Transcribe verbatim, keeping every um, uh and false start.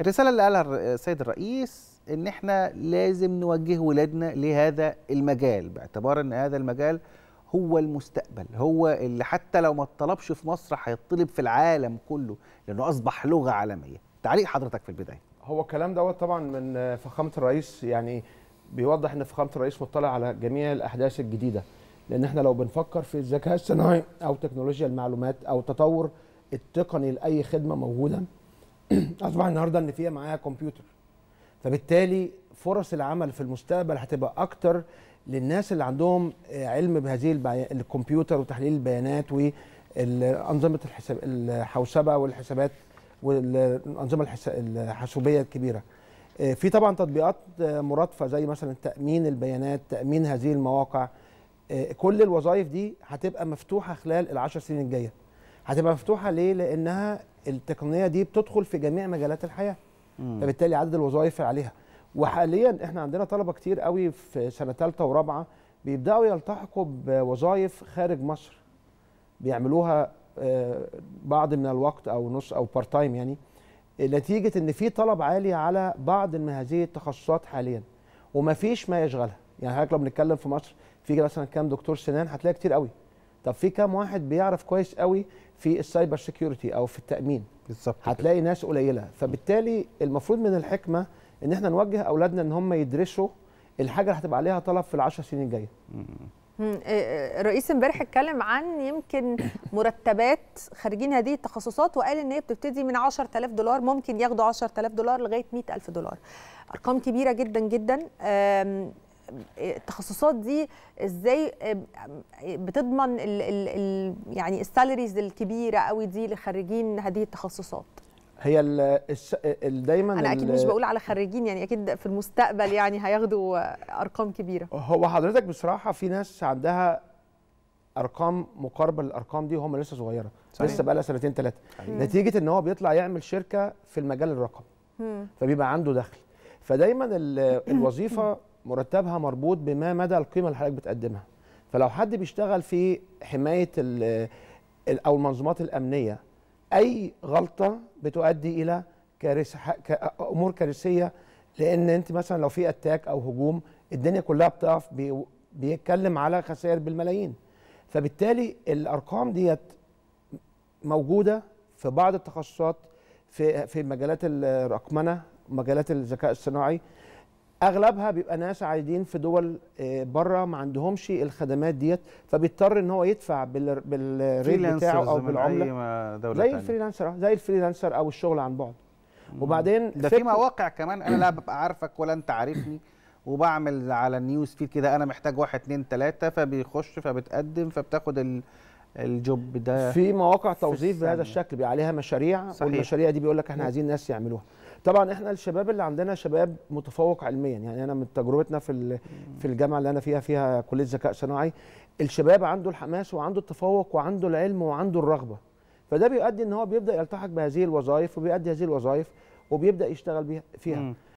الرسالة اللي قالها السيد الرئيس إن إحنا لازم نوجه ولادنا لهذا المجال، باعتبار إن هذا المجال هو المستقبل، هو اللي حتى لو ما اتطلبش في مصر هيطلب في العالم كله، لأنه أصبح لغة عالمية. تعليق حضرتك في البداية. هو الكلام دوت طبعا من فخامة الرئيس، يعني بيوضح إن فخامة الرئيس مطلع على جميع الأحداث الجديدة، لأن إحنا لو بنفكر في الذكاء الصناعي أو تكنولوجيا المعلومات أو التطور التقني لأي خدمة موجودة، أصبح النهارده إن فيها معايا كمبيوتر، فبالتالي فرص العمل في المستقبل هتبقى أكتر للناس اللي عندهم علم بهذه البي... الكمبيوتر وتحليل البيانات وأنظمة الحساب... الحوسبة والحسابات والأنظمة الحس... الحاسوبية الكبيرة. في طبعا تطبيقات مرادفة زي مثلا تأمين البيانات، تأمين هذه المواقع، كل الوظائف دي هتبقى مفتوحة خلال العشر سنين الجاية. هتبقى مفتوحة ليه؟ لأنها التقنية دي بتدخل في جميع مجالات الحياة، فبالتالي عدد الوظائف عليها. وحاليا احنا عندنا طلبة كتير قوي في سنة ثالثة ورابعة بيبدأوا يلتحقوا بوظائف خارج مصر، بيعملوها بعض من الوقت أو نص أو بارت تايم، يعني نتيجة إن في طلب عالي على بعض من هذه التخصصات حاليا ومفيش ما يشغلها. يعني حضرتك لو بنتكلم في مصر في مثلا كام دكتور سنان هتلاقي كتير قوي، طب في كام واحد بيعرف كويس قوي في السايبر سيكيورتي او في التامين؟ بالظبط، هتلاقي ناس قليله. فبالتالي المفروض من الحكمه ان احنا نوجه اولادنا ان هم يدرسوا الحاجه اللي هتبقى عليها طلب في العشر سنين الجايه. الرئيس امبارح اتكلم عن يمكن مرتبات خارجين هذه التخصصات، وقال ان هي بتبتدي من عشرة آلاف دولار، ممكن ياخدوا عشرة آلاف دولار لغايه مئة ألف دولار. ارقام كبيره جدا جدا. التخصصات دي ازاي بتضمن ال ال يعني السالاريز الكبيره قوي دي لخريجين هذه التخصصات؟ هي ال ال دايما انا اكيد مش بقول على خريجين، يعني اكيد في المستقبل يعني هياخدوا ارقام كبيره. هو حضرتك بصراحه في ناس عندها ارقام مقاربه للارقام دي وهم لسه صغيره، صحيح. لسه بقى لها سنتين ثلاثه، نتيجه ان هو بيطلع يعمل شركه في المجال الرقمي فبيبقى عنده دخل. فدايما الوظيفه مرتبها مربوط بما مدى القيمه اللي حضرتك بتقدمها. فلو حد بيشتغل في حمايه ال او المنظومات الامنيه، اي غلطه بتؤدي الى كارثه، امور كارثيه، لان انت مثلا لو في اتاك او هجوم الدنيا كلها بتقف، بيتكلم على خسائر بالملايين. فبالتالي الارقام ديت موجوده في بعض التخصصات، في في مجالات الرقمنه، مجالات الذكاء الصناعي، اغلبها بيبقى ناس عايدين في دول بره ما عندهمش الخدمات ديت، فبيضطر ان هو يدفع بالريت بتاعه او بالعمله زي الفريلانسر زي الفريلانسر او الشغل عن بعد. وبعدين ده في مواقع كمان انا لا ببقى عارفك ولا انت عارفني، وبعمل على النيوز فيد كده انا محتاج واحد اتنين تلاته، فبيخش فبتقدم فبتاخد الجوب ده. في مواقع توظيف بهذا الشكل بيبقى عليها مشاريع، صحيح. والمشاريع دي بيقول لك احنا عايزين ناس يعملوها. طبعا احنا الشباب اللي عندنا شباب متفوق علميا، يعني انا من تجربتنا في في الجامعه اللي انا فيها فيها كليه ذكاء صناعي، الشباب عنده الحماس وعنده التفوق وعنده العلم وعنده الرغبه، فده بيؤدي ان هو بيبدا يلتحق بهذه الوظائف وبيؤدي هذه الوظائف وبيبدا يشتغل بيها فيها.